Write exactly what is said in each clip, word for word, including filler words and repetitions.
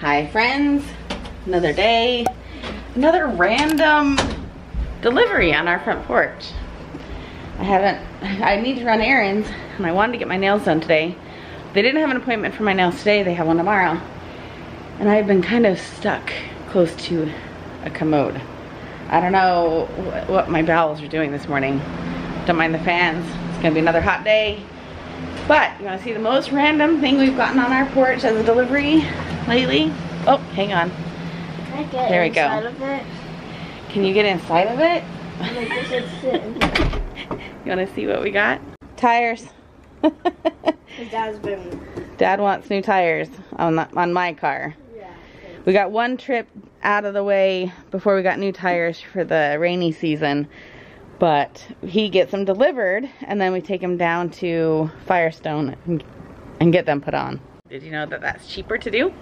Hi friends, another day, another random delivery on our front porch. I haven't, I need to run errands and I wanted to get my nails done today. They didn't have an appointment for my nails today, they have one tomorrow. And I've been kind of stuck close to a commode. I don't know what my bowels are doing this morning. Don't mind the fans, it's gonna be another hot day. But you wanna see the most random thing we've gotten on our porch as a delivery lately? Oh, hang on. Can I get there we inside go. Of it? Can you get inside of it? I guess it's sitting. You wanna see what we got? Tires. Dad's been... Dad wants new tires on the, on my car. Yeah. We got one trip out of the way before we got new tires for the rainy season. But he gets them delivered and then we take them down to Firestone and, and get them put on. Did you know that that's cheaper to do?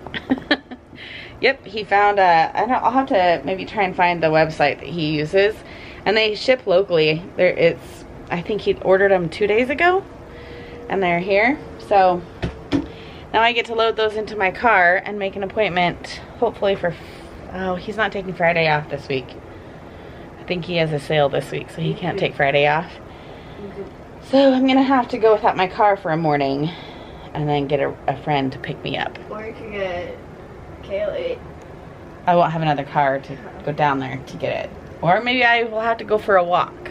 Yep, he found a, I don't, I'll have to maybe try and find the website that he uses. And they ship locally. There, it's, I think he ordered them two days ago and they're here. So now I get to load those into my car and make an appointment, hopefully for, oh, he's not taking Friday off this week. I think he has a sale this week, so he can't take Friday off. So I'm gonna have to go without my car for a morning and then get a, a friend to pick me up. Or you can get Kaylee. I won't have another car to go down there to get it. Or maybe I will have to go for a walk.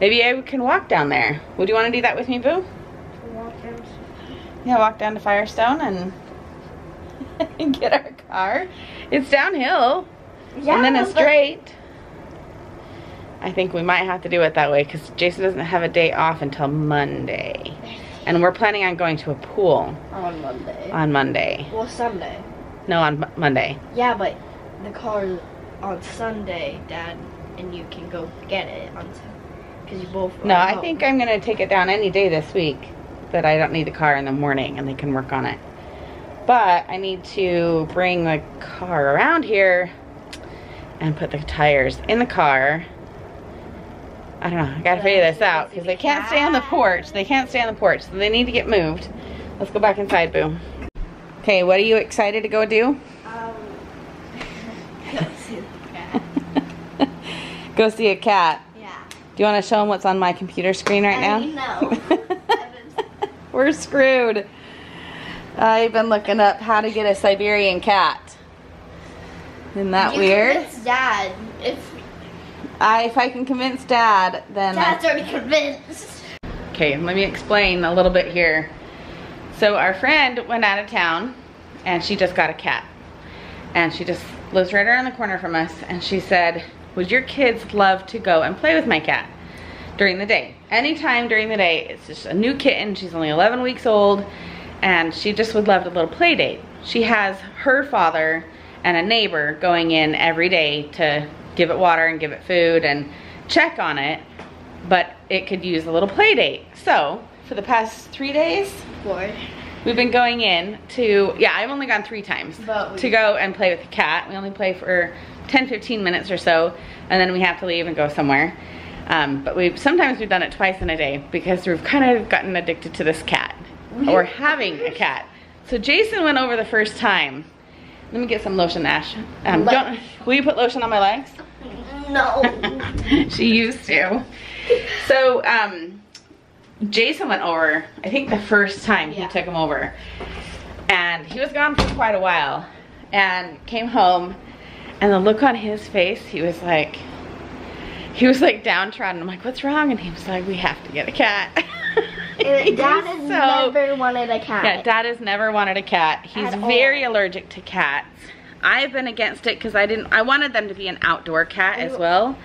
Maybe I can walk down there. Would you want to do that with me, Boo? Walk down. Yeah, walk down to Firestone and, and get our car. It's downhill, yeah, and then it's straight. I think we might have to do it that way because Jason doesn't have a day off until Monday. And we're planning on going to a pool. On Monday. On Monday. Well, Sunday. No, on M Monday. Yeah, but the car's on Sunday, Dad, and you can go get it on Sunday. Because you both No, I home. think I'm going to take it down any day this week that I don't need the car in the morning and they can work on it. But I need to bring the car around here and put the tires in the car. I don't know, I gotta figure this out because they can't stay on the porch. They can't stay on the porch, so they need to get moved. Let's go back inside, Boo. Okay, what are you excited to go do? Um, go see the cat. Go see a cat? Yeah. Do you want to show them what's on my computer screen right now? I know. We're screwed. I've been looking up how to get a Siberian cat. Isn't that you weird? It's Dad. It's I, if I can convince Dad, then... Dad's already convinced. Okay, let me explain a little bit here. So our friend went out of town, and she just got a cat. And she just lives right around the corner from us, and she said, would your kids love to go and play with my cat during the day? Anytime during the day. It's just a new kitten. She's only eleven weeks old, and she just would love a little play date. She has her father and a neighbor going in every day to... give it water and give it food and check on it, but it could use a little play date. So for the past three days, Lord. we've been going in to, yeah, I've only gone three times to go and play with the cat. We only play for ten, fifteen minutes or so, and then we have to leave and go somewhere. Um, but we've sometimes we've done it twice in a day because we've kind of gotten addicted to this cat or having a cat. So Jason went over the first time. Let me get some lotion, Ash. Um, don't, will you put lotion on my legs? No. She used to. So, um, Jason went over, I think the first time yeah. he took him over. And he was gone for quite a while. And came home, and the look on his face, he was like, he was like downtrodden. I'm like, what's wrong? And he was like, we have to get a cat. And Dad has so, never wanted a cat. Yeah, Dad has never wanted a cat. He's very allergic to cats. I've been against it because I didn't. I wanted them to be an outdoor cat you, as well.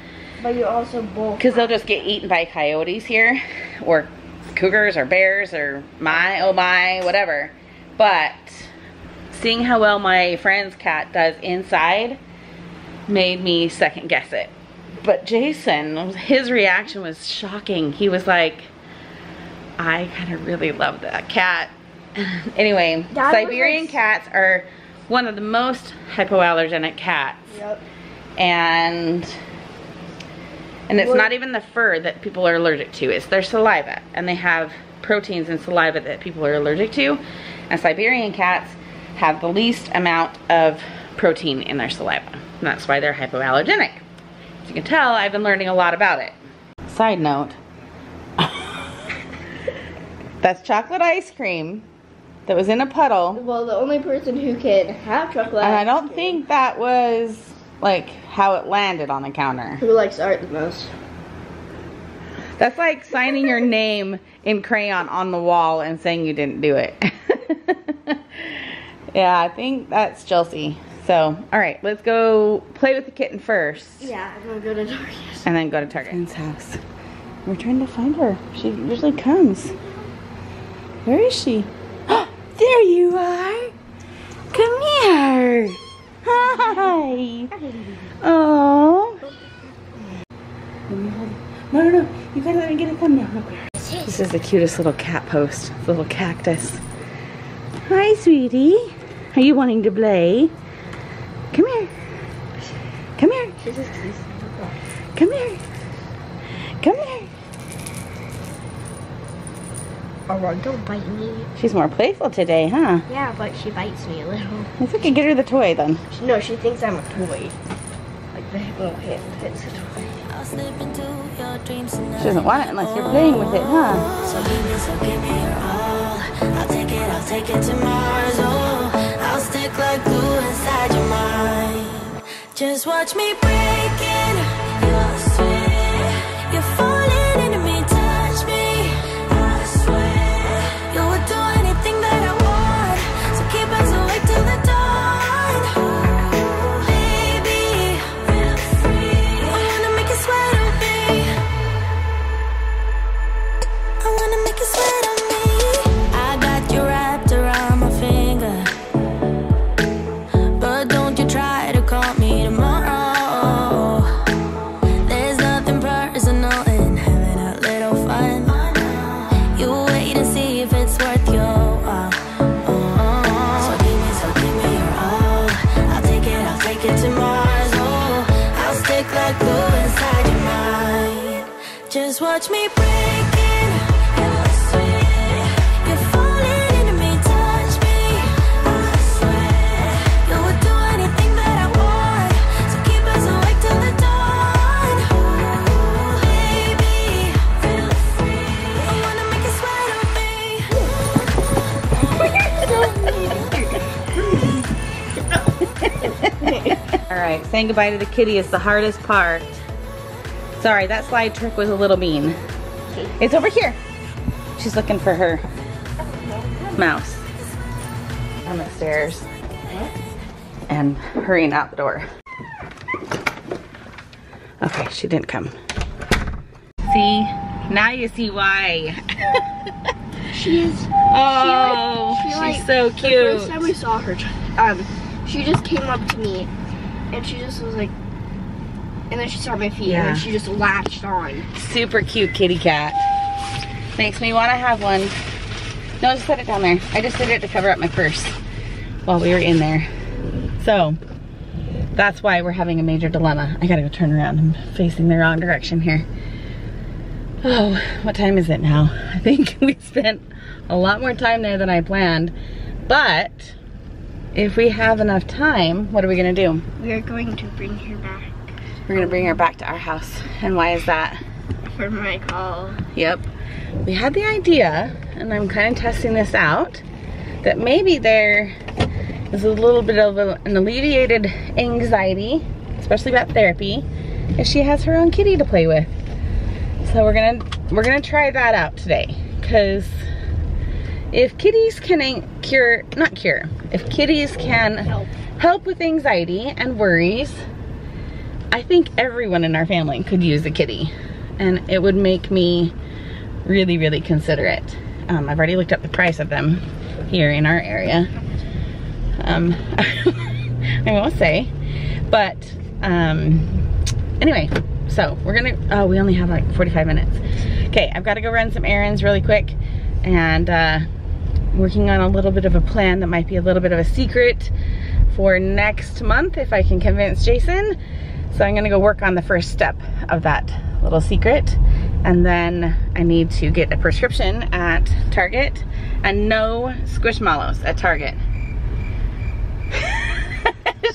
But you also both. Because they'll just get eaten by coyotes here, or cougars, or bears, or my oh my whatever. But seeing how well my friend's cat does inside made me second guess it. But Jason, his reaction was shocking. He was like, I kind of really love that cat. Anyway, Dad Siberian like... cats are one of the most hypoallergenic cats. Yep. And and it's what? Not even the fur that people are allergic to. It's their saliva. And they have proteins in saliva that people are allergic to. And Siberian cats have the least amount of protein in their saliva. And that's why they're hypoallergenic. As you can tell, I've been learning a lot about it. Side note, that's chocolate ice cream that was in a puddle. Well, the only person who can have chocolate and ice cream. And I don't think that was like how it landed on the counter. Who likes art the most? That's like signing your name in crayon on the wall and saying you didn't do it. Yeah, I think that's Chelsea. So, all right, let's go play with the kitten first. Yeah, I'm gonna go to Target. And then go to Target's house. We're trying to find her. She usually comes. Where is she? There you are. Come here. Hi. Oh. No, no, no. You gotta let me get a thumbnail real quick. This is the cutest little cat post. The little cactus. Hi, sweetie. Are you wanting to play? Come here. Come here. Come here. Come here. Oh, don't bite me. She's more playful today, huh? Yeah, but she bites me a little. If we could get her the toy then. She, no, she thinks I'm a toy. Like the little hand hits the toy. She doesn't want it unless you're playing with it, huh? So give me, so give me your all. I'll take it, I'll take it to Mars. Oh, I'll stick like glue inside your mind. Just watch me break in your sweat. You're falling into me. Touch me. Watch me break in your sweat. You're falling into me, touch me. I swear you would do anything that I want. So keep us awake till the dawn. Ooh, baby, feel free. I wanna make you sweat on me. All right, saying goodbye to the kitty is the hardest part. Sorry, that slide trick was a little mean. It's over here. She's looking for her mouse. I'm upstairs and hurrying out the door. Okay, she didn't come. See, now you see why. She is. Oh, she, she, she's like, so cute. The first time we saw her, um, she just came up to me and she just was like. And then she saw my feet, yeah. And she just latched on. Super cute kitty cat. Makes me want to have one. No, just put it down there. I just did it to cover up my purse while we were in there. So, that's why we're having a major dilemma. I gotta go turn around. I'm facing the wrong direction here. Oh, what time is it now? I think we spent a lot more time there than I planned. But, if we have enough time, what are we gonna do? We are going to bring her back. We're gonna bring her back to our house. And why is that? For my call. Yep. We had the idea, and I'm kind of testing this out, that maybe there is a little bit of a, an alleviated anxiety, especially about therapy, if she has her own kitty to play with. So we're gonna we're gonna try that out today, because if kitties can cure, not cure, if kitties can help, help with anxiety and worries, I think everyone in our family could use a kitty, and it would make me really, really consider it. Um, I've already looked up the price of them here in our area. Um, I won't say, but um, anyway, so we're gonna, oh, we only have like forty-five minutes. Okay, I've gotta go run some errands really quick, and uh, working on a little bit of a plan that might be a little bit of a secret for next month if I can convince Jason. So I'm gonna go work on the first step of that little secret, and then I need to get a prescription at Target and no Squishmallows at Target.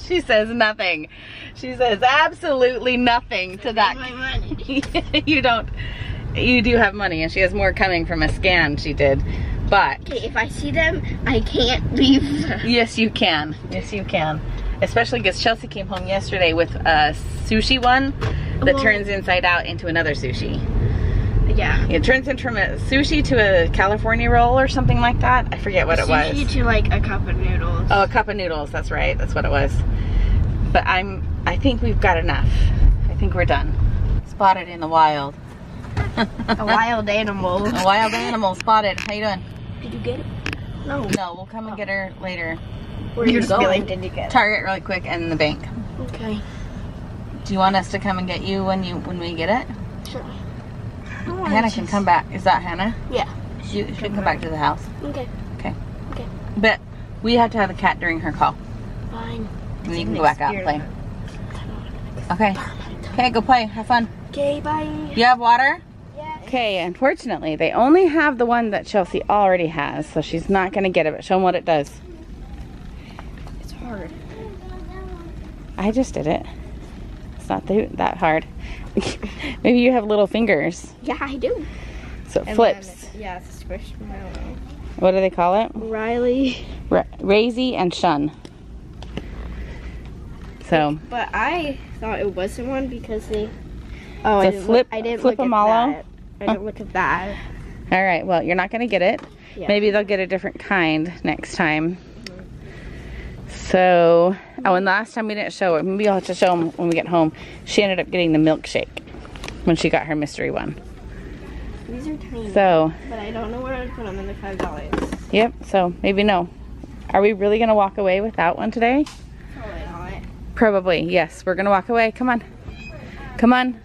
She says nothing. She says absolutely nothing to that. My money. You don't. You do have money, and she has more coming from a scan she did. But okay, if I see them, I can't leave them. Yes, you can. Yes, you can. Especially because Chelsea came home yesterday with a sushi one that well, turns inside out into another sushi. Yeah. It turns into from a sushi to a California roll or something like that. I forget what it was. Sushi to like a cup of noodles. Oh, a cup of noodles. That's right. That's what it was. But I'm, I think we've got enough. I think we're done. Spotted in the wild. A wild animal. A wild animal spotted. How you doing? Did you get it? No. No, we'll come and oh. get her later. Where are you going? Did you get it? Target really quick and the bank. Okay. Do you want us to come and get you when you when we get it? Sure. Hannah can come back. Is that Hannah? Yeah. She can come, come back to the house. Okay. Okay. Okay. But we have to have a cat during her call. Fine. And it's you can go back out and play. Okay. Okay, go play. Have fun. Okay, bye. You have water? Yeah. Okay, unfortunately, they only have the one that Chelsea already has, so she's not going to get it, but show them what it does. It's hard. I just did it. It's not that hard. Maybe you have little fingers. Yeah, I do. So it and flips. It, yeah, it's a squishmallow. What do they call it? Riley. Ra Raisy and Shun. So. But I thought it wasn't one because they. Oh, so I didn't flip. Look, I didn't flip look at that. I didn't oh. look at that. All right. Well, you're not gonna get it. Yeah. Maybe they'll get a different kind next time. So, oh, and last time we didn't show it. Maybe I'll have to show them when we get home. She ended up getting the milkshake when she got her mystery one. These are tiny. So, but I don't know where I'd put them in the five dollars. Yep. So maybe no. Are we really gonna walk away without one today? Probably not. Probably yes. We're gonna walk away. Come on. Come on.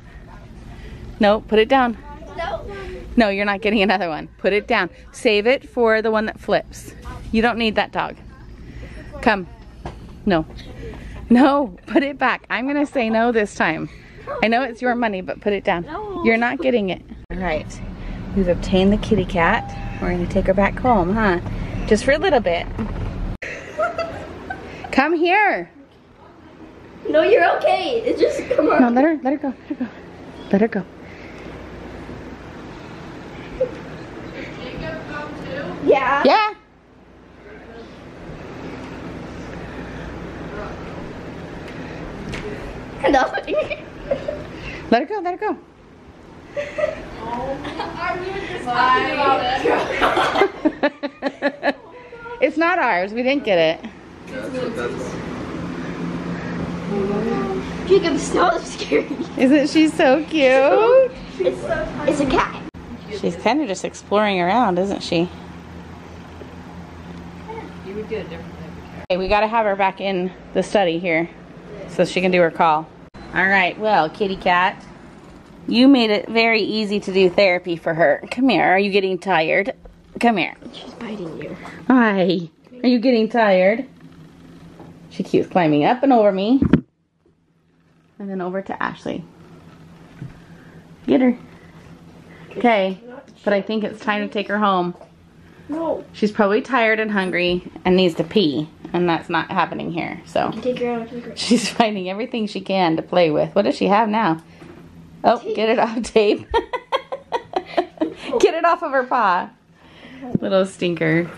No, put it down. No. No, you're not getting another one. Put it down. Save it for the one that flips. You don't need that dog. Come. No. No, put it back. I'm going to say no this time. I know it's your money, but put it down. No. You're not getting it. All right. We've obtained the kitty cat. We're going to take her back home, huh? Just for a little bit. Come here. No, you're okay. It's just come on. No, let her, let her go. Let her go. Let her go. Did Jacob come too? Yeah. Yeah. No. Let her go, let her go. It's not ours, we didn't get it. Jacob's so scary. Isn't she so cute? It's, so it's a cat. She's kind of just exploring around, isn't she? You would get a different type of cat. Okay, we gotta have her back in the study here. So she can do her call. All right, well, kitty cat, you made it very easy to do therapy for her. Come here, are you getting tired? Come here. She's biting you. Hi, are you getting tired? She keeps climbing up and over me. And then over to Ashley. Get her. Okay, but I think it's time to take her home. No. She's probably tired and hungry and needs to pee. And that's not happening here, so. Take her out, take her out. She's finding everything she can to play with. What does she have now? Oh, tape. Get it off tape. Get it off of her paw. Little stinker.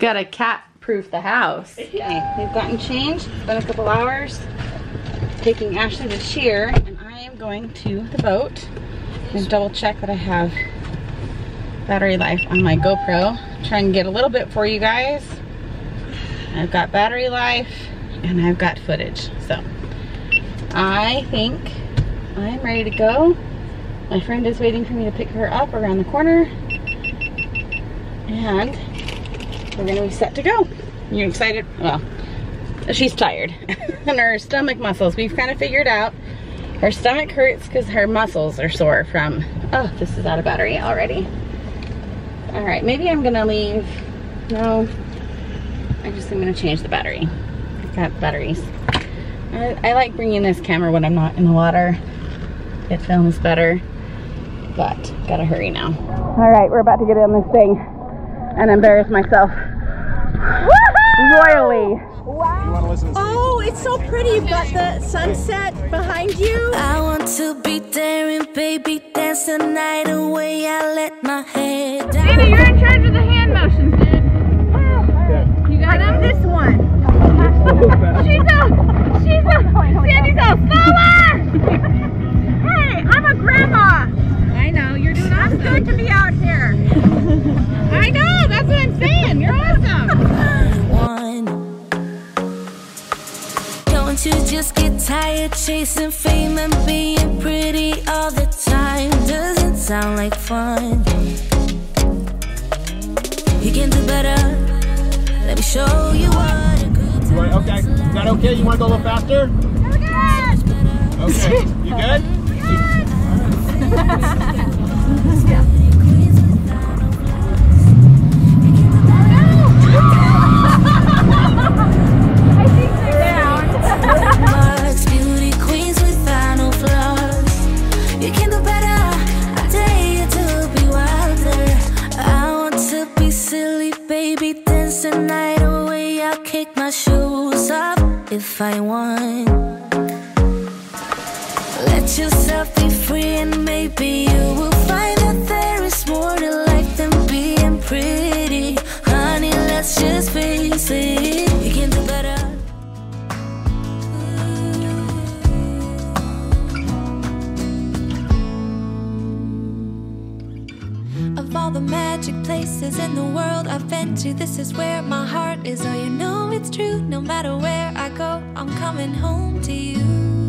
Gotta cat-proof the house. Okay, we've gotten changed. It's been a couple hours. Taking Ashley to cheer, and I am going to the boat. And double check that I have battery life on my GoPro. Try and get a little bit for you guys. I've got battery life and I've got footage. So I think I'm ready to go. My friend is waiting for me to pick her up around the corner. And we're going to be set to go. You excited? Well, she's tired. And her stomach muscles, we've kind of figured out. Her stomach hurts because her muscles are sore from, oh, this is out of battery already. All right, maybe I'm going to leave. No. I just am going to change the battery. I've got batteries. I, I like bringing this camera when I'm not in the water. It films better. But, gotta hurry now. Alright, we're about to get on this thing and embarrass myself. Woohoo! Royally. Wow. You want to listen to oh, it's so pretty. You've got the sunset behind you. I want to be daring, baby, dance the night away. I let my head down. Baby, you're in charge of the hand motions, dude. Wow. Yeah. You got him this one. She's a, she's a, Sandy's a follower. Hey, I'm a grandma. I know, you're doing awesome. It's good to be out here. I know, that's what I'm saying. You're awesome. You just get tired chasing fame and being pretty all the time. Doesn't sound like fun. You can do better. Let me show you what a good time. Okay, is that okay? You want to go a little faster? I'm good. Okay, you good? Good. Yeah. If I want, let yourself be free, and maybe you will find that there is more to life than being pretty. Honey, let's just face it, you can do better. Of all the magic places in the world I've been to, this is where my heart is. Oh, you know it's true, no matter where I go, I'm coming home to you.